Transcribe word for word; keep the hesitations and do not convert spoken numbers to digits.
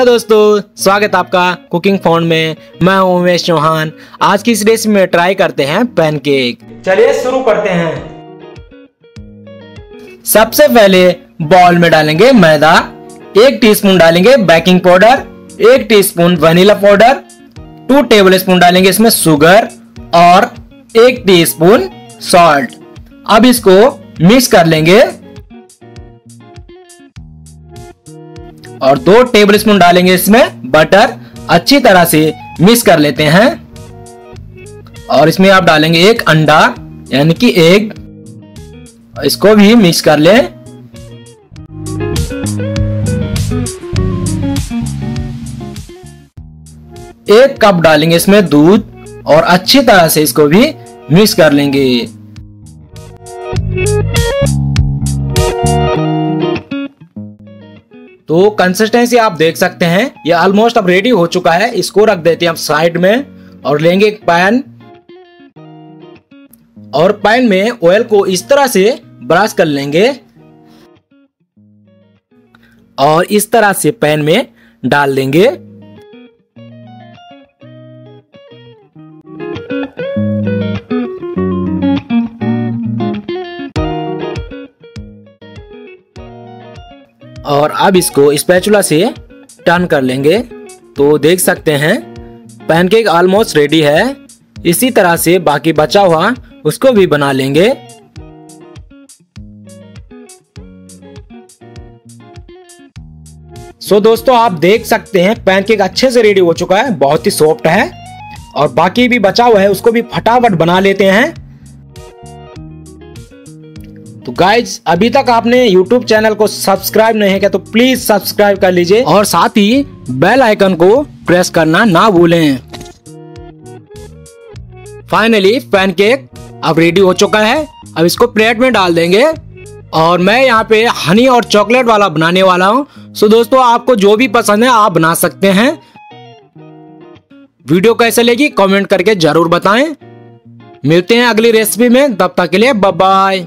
Hello दोस्तों, स्वागत आपका कुकिंग फाउंड में। मैं हूं उमेश चौहान। आज की इस रेसिपी में ट्राई करते हैं पैनकेक। चलिए शुरू करते हैं। सबसे पहले बाउल में डालेंगे मैदा, एक टीस्पून डालेंगे बेकिंग पाउडर, एक teaspoon vanilla powder, two tablespoon डालेंगे इसमें शुगर और एक टीस्पून सॉल्ट। अब इसको मिक्स कर लेंगे और दो टेबलस्पून डालेंगे इसमें बटर। अच्छी तरह से मिक्स कर लेते हैं और इसमें आप डालेंगे एक अंडा यानी कि एग, इसको भी मिक्स कर लें। एक कप डालेंगे इसमें दूध और अच्छी तरह से इसको भी मिक्स कर लेंगे। तो कंसिस्टेंसी आप देख सकते हैं, ये ऑलमोस्ट अब रेडी हो चुका है। इसको रख देते हैं हम साइड में और लेंगे एक पैन और पैन में ऑयल को इस तरह से ब्रश कर लेंगे और इस तरह से पैन में डाल देंगे। और अब इसको स्पैचुला से टर्न कर लेंगे। तो देख सकते हैं पैनकेक ऑलमोस्ट रेडी है। इसी तरह से बाकी बचा हुआ उसको भी बना लेंगे। सो so दोस्तों, आप देख सकते हैं पैनकेक अच्छे से रेडी हो चुका है, बहुत ही सॉफ्ट है। और बाकी भी बचा हुआ है उसको भी फटाफट बना लेते हैं। तो गाइज, अभी तक आपने यूट्यूब चैनल को सब्सक्राइब नहीं किया तो प्लीज सब्सक्राइब कर लीजिए और साथ ही बेल आइकन को प्रेस करना ना भूलें। फाइनली पैनकेक अब रेडी हो चुका है। अब इसको प्लेट में डाल देंगे और मैं यहाँ पे हनी और चॉकलेट वाला बनाने वाला हूँ। सो दोस्तों, आपको जो भी पसंद है आप बना सकते हैं। वीडियो कैसे लगी कमेंट करके जरूर बताएं। मिलते हैं अगली रेसिपी में, तब तक के लिए बाय बाय।